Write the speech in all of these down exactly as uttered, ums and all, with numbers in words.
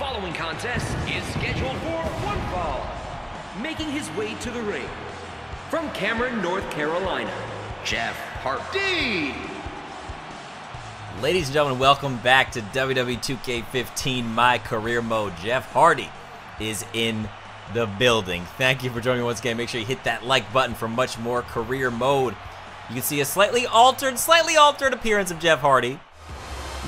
following contest is scheduled for one fall. Making his way to the ring, from Cameron, North Carolina, Jeff Hardy. Ladies and gentlemen, welcome back to W W E two K fifteen My Career Mode. Jeff Hardy is in the building. Thank you for joining me once again. Make sure you hit that like button for much more Career Mode. You can see a slightly altered, slightly altered appearance of Jeff Hardy.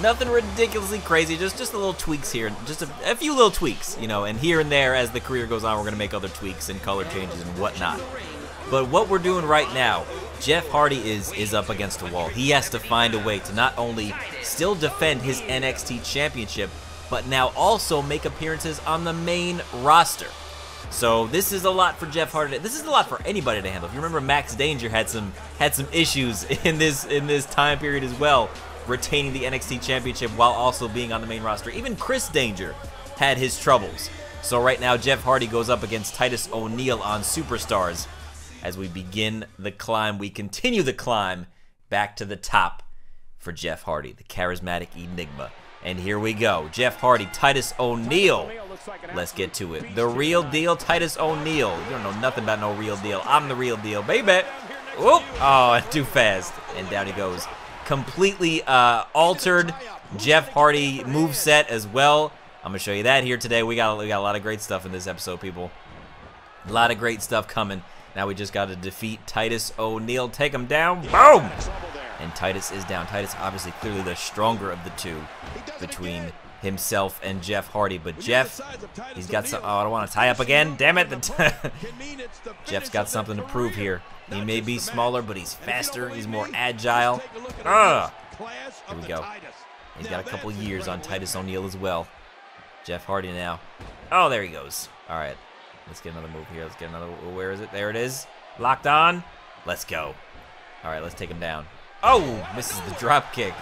Nothing ridiculously crazy, just just a little tweaks here, just a, a few little tweaks, you know, and here and there as the career goes on, we're going to make other tweaks and color changes and whatnot. But what we're doing right now, Jeff Hardy is, is up against a wall. He has to find a way to not only still defend his N X T Championship, but now also make appearances on the main roster. So this is a lot for Jeff Hardy. This is a lot for anybody to handle. If you remember, Max Danger had some had some issues in this in this time period as well, retaining the N X T Championship while also being on the main roster. Even Chris Danger had his troubles. So right now, Jeff Hardy goes up against Titus O'Neil on Superstars. As we begin the climb, we continue the climb back to the top for Jeff Hardy, the charismatic enigma. And here we go. Jeff Hardy, Titus O'Neil. Let's get to it. The real deal, Titus O'Neil. You don't know nothing about no real deal. I'm the real deal, baby. Oop. Oh, too fast. And down he goes. Completely uh, altered Jeff Hardy moveset as well. I'm gonna show you that here today. We got we got a lot of great stuff in this episode, people. A lot of great stuff coming. Now we just got to defeat Titus O'Neil, take him down, boom! And Titus is down. Titus obviously clearly the stronger of the two between himself and Jeff Hardy, but Jeff, he's got some, oh, I don't want to tie up again, damn it. Jeff's got something to prove here. He may be smaller, but he's faster, he's more agile. Ugh. Here we go. He's got a couple years on Titus O'Neil as well. Jeff Hardy now. Oh, there he goes. All right, let's get another move here. Let's get another, where is it? There it is. Locked on. Let's go. All right, let's take him down. Oh, misses the drop kick.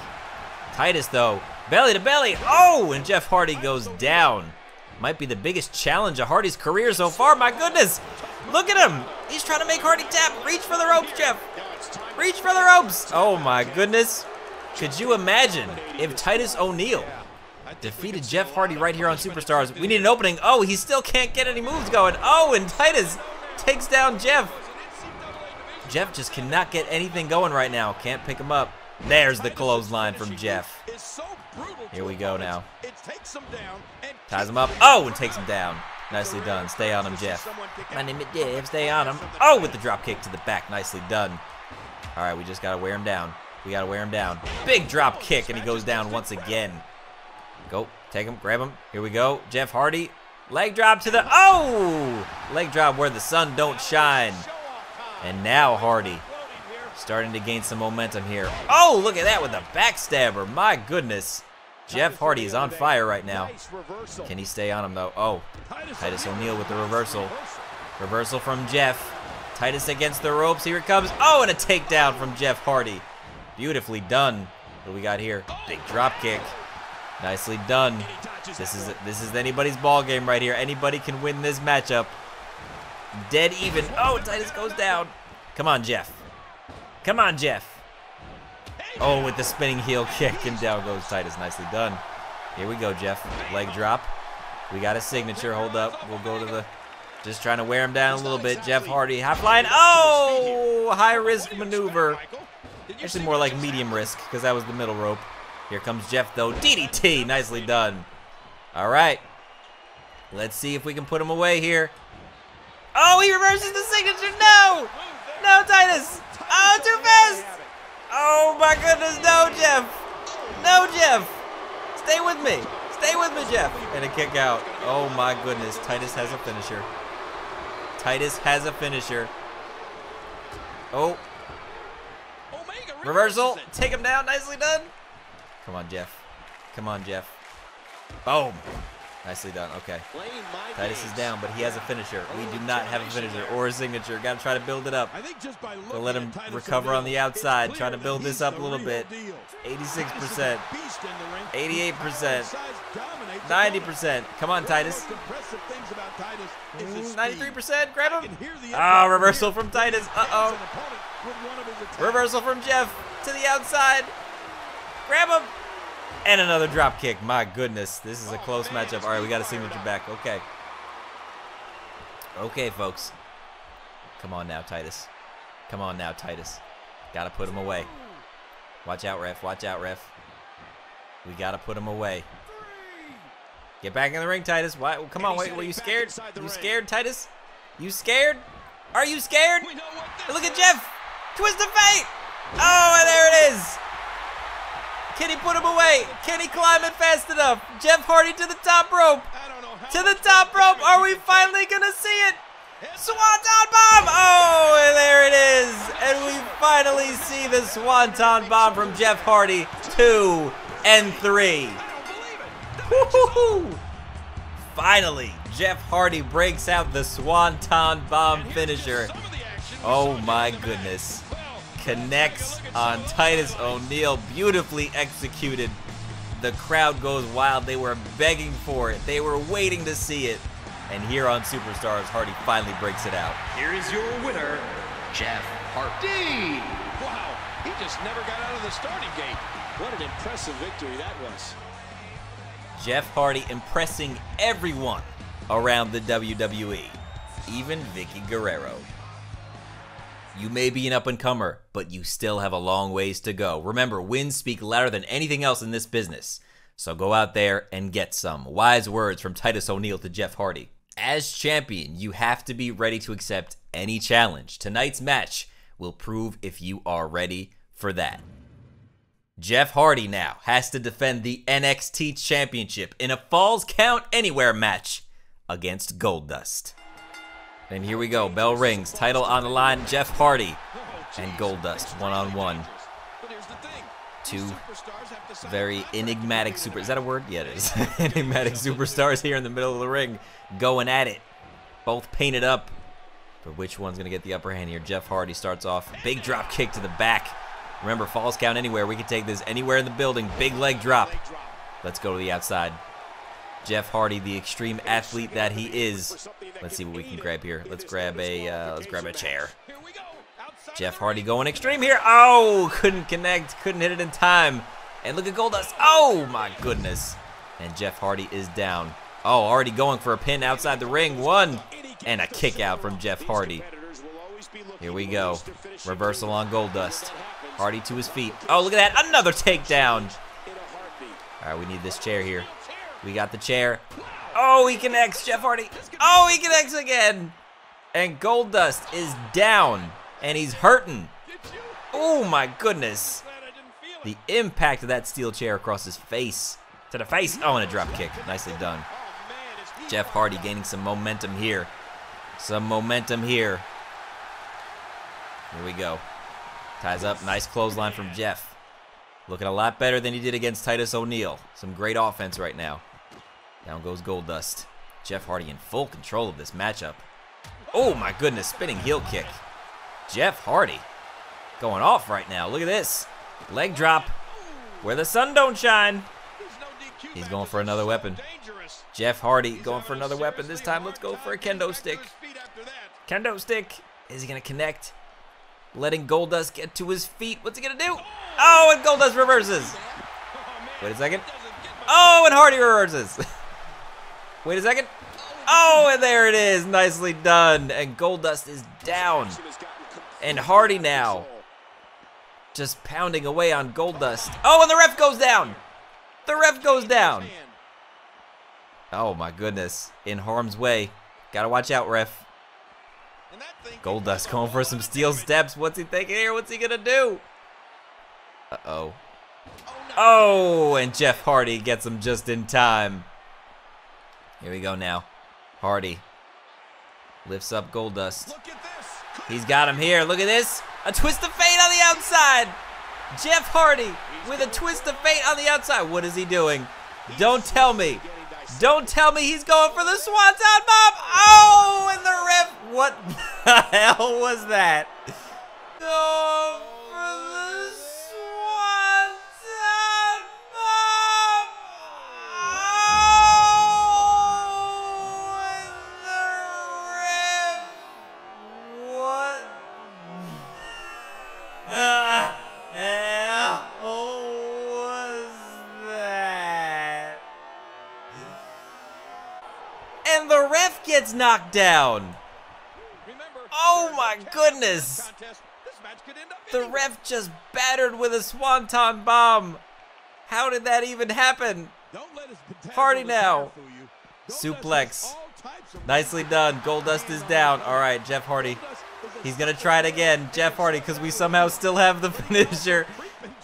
Titus, though, belly to belly. Oh, and Jeff Hardy goes down. Might be the biggest challenge of Hardy's career so far. My goodness, look at him. He's trying to make Hardy tap. Reach for the ropes, Jeff. Reach for the ropes. Oh, my goodness. Could you imagine if Titus O'Neil defeated Jeff Hardy right here on Superstars? We need an opening. Oh, he still can't get any moves going. Oh, and Titus takes down Jeff. Jeff just cannot get anything going right now. Can't pick him up. There's the clothesline from Jeff. Here we go now. Ties him up. Oh, and takes him down. Nicely done. Stay on him, Jeff. My name is Jeff. Stay on him. Oh, with the drop kick to the back. Nicely done. All right, we just got to wear him down. We got to wear him down. Big drop kick, and he goes down once again. Go. Take him. Grab him. Here we go. Jeff Hardy. Leg drop to the... Oh! Leg drop where the sun don't shine. And now Hardy starting to gain some momentum here. Oh, look at that with a backstabber. My goodness. Jeff Hardy is on fire right now. Can he stay on him, though? Oh, Titus O'Neil with the reversal. Reversal from Jeff. Titus against the ropes. Here it comes. Oh, and a takedown from Jeff Hardy. Beautifully done. What do we got here? Big drop kick. Nicely done. This is this is anybody's ball game right here. Anybody can win this matchup. Dead even. Oh, Titus goes down. Come on, Jeff. Come on, Jeff. Oh, with the spinning heel kick, and down goes Titus. Nicely done. Here we go, Jeff. Leg drop. We got a signature. Hold up. We'll go to the... Just trying to wear him down a little bit. Jeff Hardy. High flying. Oh! High-risk maneuver. Actually, more like medium risk, because that was the middle rope. Here comes Jeff, though. D D T. Nicely done. All right. Let's see if we can put him away here. Oh, he reverses the signature. No! No, Titus! Oh, too fast! Oh, my goodness. No, Jeff. No, Jeff. Stay with me. Stay with me, Jeff. And a kick out. Oh, my goodness. Titus has a finisher. Titus has a finisher. Oh. Reversal. Take him down. Nicely done. Come on, Jeff. Come on, Jeff. Boom. Nicely done. Okay. Titus is down, but he has a finisher. We do not have a finisher or a signature. Got to try to build it up. We'll let him recover on the outside. Trying to build this up a little bit. eighty-six percent. eighty-eight percent. ninety percent. Come on, Titus. ninety-three percent. Grab him. Ah, oh, reversal from Titus. Uh-oh. Reversal from Jeff to the outside. Grab him. And another drop kick. My goodness, this is a close matchup. All right, we got a signature back. Okay. Okay, folks. Come on now, Titus. Come on now, Titus. Gotta put him away. Watch out, ref. Watch out, ref. We gotta put him away. Get back in the ring, Titus. Why? Well, come on, wait. Were you scared? You scared, Titus? You scared? Are you scared? Look at Jeff. Twist of Fate. Oh, and there it is. Can he put him away? Can he climb it fast enough? Jeff Hardy to the top rope. To the top rope. Are we finally gonna see it? Swanton Bomb! Oh, and there it is! And we finally see the Swanton Bomb from Jeff Hardy, two and three. Woohoo! Finally, Jeff Hardy breaks out the Swanton Bomb finisher. Oh my goodness. Connects on Titus O'Neil, beautifully executed. The crowd goes wild. They were begging for it. They were waiting to see it. And here on Superstars, Hardy finally breaks it out. Here is your winner, Jeff Hardy. Wow, he just never got out of the starting gate. What an impressive victory that was. Jeff Hardy impressing everyone around the W W E, even Vickie Guerrero. You may be an up-and-comer, but you still have a long ways to go. Remember, wins speak louder than anything else in this business. So go out there and get some. Wise words from Titus O'Neil to Jeff Hardy. As champion, you have to be ready to accept any challenge. Tonight's match will prove if you are ready for that. Jeff Hardy now has to defend the N X T Championship in a Falls Count Anywhere match against Goldust. And here we go, bell rings, title on the line, Jeff Hardy and Goldust one-on-one. Two very enigmatic super, is that a word? Yeah, it is. Enigmatic superstars here in the middle of the ring going at it. Both painted up. But which one's going to get the upper hand here? Jeff Hardy starts off. Big drop kick to the back. Remember, Falls Count Anywhere. We can take this anywhere in the building. Big leg drop. Let's go to the outside. Jeff Hardy, the extreme athlete that he is. Let's see what we can grab here. Let's grab a uh, let's grab a chair. Jeff Hardy going extreme here. Oh, couldn't connect. Couldn't hit it in time. And look at Goldust. Oh, my goodness. And Jeff Hardy is down. Oh, already going for a pin outside the ring. One. And a kick out from Jeff Hardy. Here we go. Reversal on Goldust. Hardy to his feet. Oh, look at that. Another takedown. All right, we need this chair here. We got the chair. Oh, he connects. Jeff Hardy. Oh, he connects again. And Goldust is down. And he's hurting. Oh, my goodness. The impact of that steel chair across his face. To the face. Oh, and a drop kick. Nicely done. Jeff Hardy gaining some momentum here. Some momentum here. Here we go. Ties up. Nice clothesline from Jeff. Looking a lot better than he did against Titus O'Neil. Some great offense right now. Down goes Goldust. Jeff Hardy in full control of this matchup. Oh, my goodness. Spinning heel kick. Jeff Hardy going off right now. Look at this. Leg drop where the sun don't shine. He's going for another weapon. Jeff Hardy going for another weapon. This time, let's go for a kendo stick. Kendo stick. Is he going to connect? Letting Goldust get to his feet. What's he going to do? Oh, and Goldust reverses. Wait a second. Oh, and Hardy reverses. Wait a second. Oh, and there it is. Nicely done. And Goldust is down. And Hardy now just pounding away on Goldust. Oh, and the ref goes down. The ref goes down. Oh, my goodness. In harm's way. Got to watch out, ref. Goldust going for some steel steps. What's he thinking here? What's he going to do? Uh-oh. Oh, and Jeff Hardy gets him just in time. Here we go now. Hardy lifts up Goldust. He's got him here. Look at this. A twist of fate on the outside. Jeff Hardy with a twist of fate on the outside. What is he doing? Don't tell me. Don't tell me he's going for the Swanton Bomb. Oh, and the ref. What the hell was that? Oh, for the Swanton Bomb. Oh, and the ref. What the hell was that? and the ref gets knocked down. Oh my goodness. The ref just battered with a Swanton Bomb. How did that even happen? Hardy now. Suplex. Nicely done. Goldust is down. All right, Jeff Hardy. He's going to try it again. Jeff Hardy, because we somehow still have the finisher.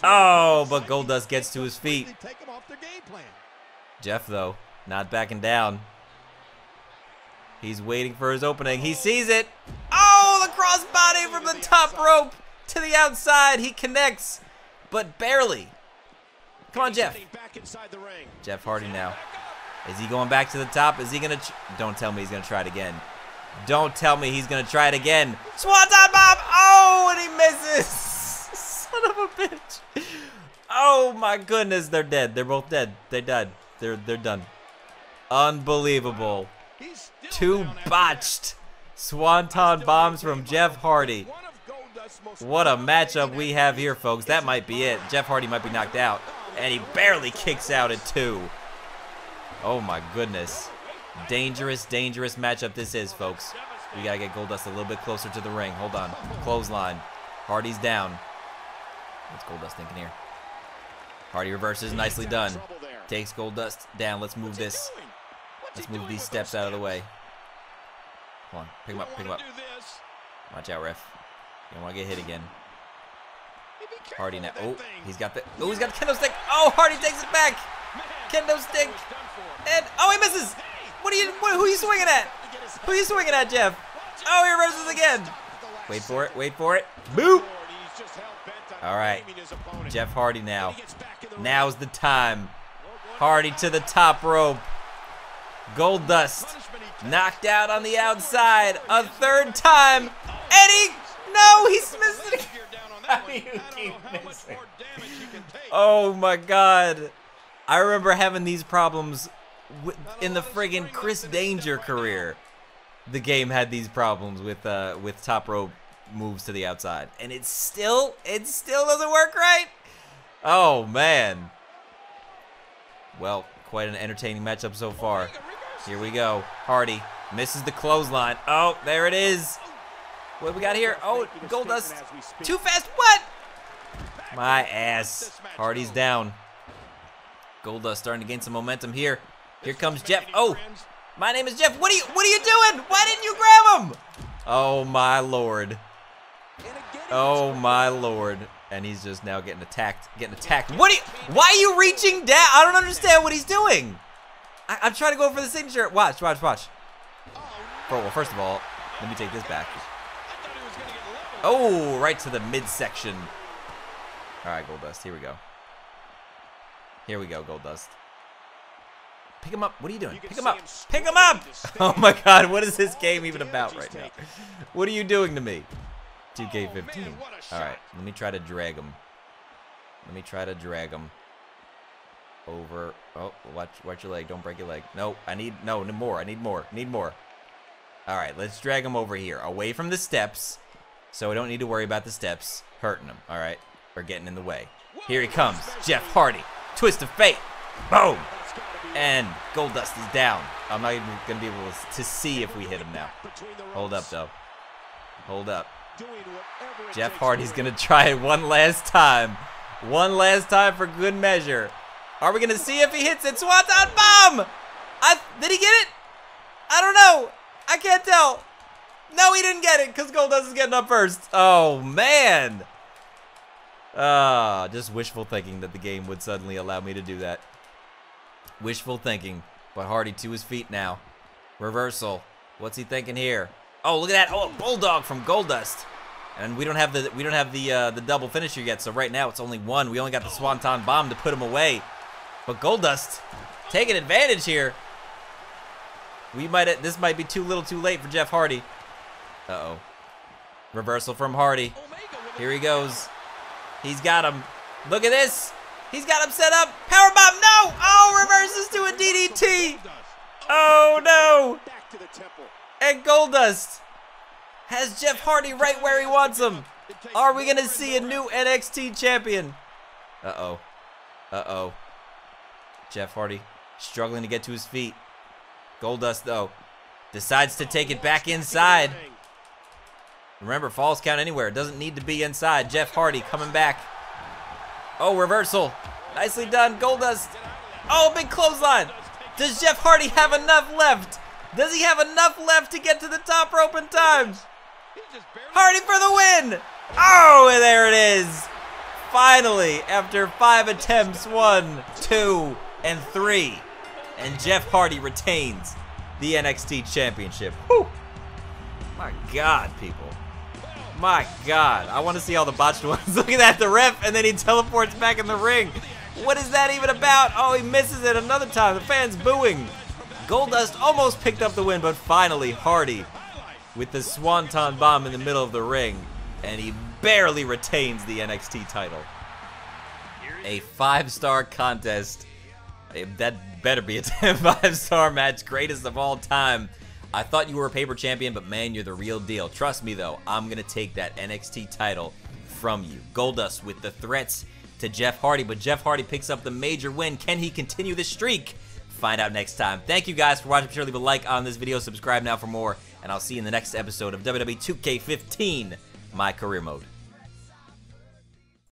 Oh, but Goldust gets to his feet. Jeff, though, not backing down. He's waiting for his opening. He sees it. Oh, the crossbody from the top rope to the outside. He connects, but barely. Come on, Jeff. Jeff Hardy now. Is he going back to the top? Is he going to... Don't tell me he's going to try it again. Don't tell me he's going to try it again. Swanton Bomb. Oh, and he misses. Son of a bitch. Oh, my goodness. They're dead. They're both dead. They died. They're, they're done. Unbelievable. Two botched Swanton Bombs from Jeff Hardy. What a matchup we have here, folks. That might be it. Jeff Hardy might be knocked out. And he barely kicks out at two. Oh my goodness. Dangerous, dangerous matchup this is, folks. We gotta get Goldust a little bit closer to the ring. Hold on. Clothesline. Hardy's down. What's Goldust thinking here? Hardy reverses. Nicely done. Takes Goldust down. Let's move this. Let's move these steps out of the way. Come on. Pick him up. Pick him up. Watch out, ref. You don't want to get hit again. Hardy now. Oh, he's got the. Oh, he's got the kendo stick. Oh, Hardy takes it back. Kendo stick. And oh, he misses. What are you? What, who are you swinging at? Who are you swinging at, Jeff? Oh, he reverses again. Wait for it. Wait for it. Boop. All right. Jeff Hardy now. Now's the time. Hardy to the top rope. Goldust knocked out on the outside a third time. Eddie. No, he's missed it. How do you keep missing? Oh my God. I remember having these problems with, in the friggin' Chris Danger career. The game had these problems with uh, with top rope moves to the outside. And it still, it still doesn't work right. Oh man. Well, quite an entertaining matchup so far. Here we go. Hardy misses the clothesline. Oh, there it is. What do we got here? Oh, Goldust. Too fast. What? My ass. Hardy's down. Goldust starting to gain some momentum here. Here comes Jeff. Oh, my name is Jeff. What are you, what are you doing? Why didn't you grab him? Oh, my Lord. Oh, my Lord. And he's just now getting attacked. Getting attacked. What are you, why are you reaching down? I don't understand what he's doing. I, I'm trying to go for the signature. Watch, watch, watch. Bro, well, first of all, let me take this back. Oh, right to the midsection. All right, Goldust, here we go. Here we go, Goldust. Pick him up. What are you doing? Pick him up. Pick him up! Oh, my God. What is this game even about right now? What are you doing to me? two K fifteen. All right, let me try to drag him. Let me try to drag him. Over. Oh, watch, watch your leg. Don't break your leg. No, I need, no, no more. I need more. Need more. All right, let's drag him over here. Away from the steps. So we don't need to worry about the steps hurting him, all right? Or getting in the way. Here he comes, Jeff Hardy. Twist of Fate. Boom. And Goldust is down. I'm not even going to be able to see if we hit him now. Hold up, though. Hold up. Jeff Hardy's going to try it one last time. One last time for good measure. Are we going to see if he hits it? Swanton Bomb! I, did he get it? I don't know. I can't tell. No, he didn't get it because Goldust is getting up first. Oh, man. Uh, just wishful thinking that the game would suddenly allow me to do that. Wishful thinking. But Hardy to his feet now. Reversal. What's he thinking here? Oh, look at that. Oh, a bulldog from Goldust. And we don't have the we don't have the uh, the double finisher yet. So right now it's only one. We only got the Swanton Bomb to put him away. But Goldust taking advantage here. We might this might be too little, too late for Jeff Hardy. Uh-oh. Reversal from Hardy. Here he goes. He's got him. Look at this. He's got him set up. Powerbomb. No. Oh, reverses to a D D T. Oh, no. And Goldust has Jeff Hardy right where he wants him. Are we going to see a new N X T champion? Uh-oh. Uh-oh. Jeff Hardy struggling to get to his feet. Goldust, though, decides to take it back inside. Remember, Falls Count Anywhere. It doesn't need to be inside. Jeff Hardy coming back. Oh, reversal. Nicely done, Goldust. Oh, big clothesline. Does Jeff Hardy have enough left? Does he have enough left to get to the top rope in time? Hardy for the win. Oh, and there it is. Finally, after five attempts, one, two, and three. And Jeff Hardy retains the N X T Championship. Whew. My God, people. My God. I want to see all the botched ones. Look at that, the ref, and then he teleports back in the ring. What is that even about? Oh, he misses it another time. The fans booing. Goldust almost picked up the win, but finally Hardy with the Swanton Bomb in the middle of the ring. And he barely retains the N X T title. A five-star contest. That better be a five-star match. Greatest of all time. I thought you were a paper champion, but man, you're the real deal. Trust me, though, I'm going to take that N X T title from you. Goldust with the threats to Jeff Hardy, but Jeff Hardy picks up the major win. Can he continue this streak? Find out next time. Thank you guys for watching. Be sure to leave a like on this video. Subscribe now for more, and I'll see you in the next episode of W W E two K fifteen, My Career Mode.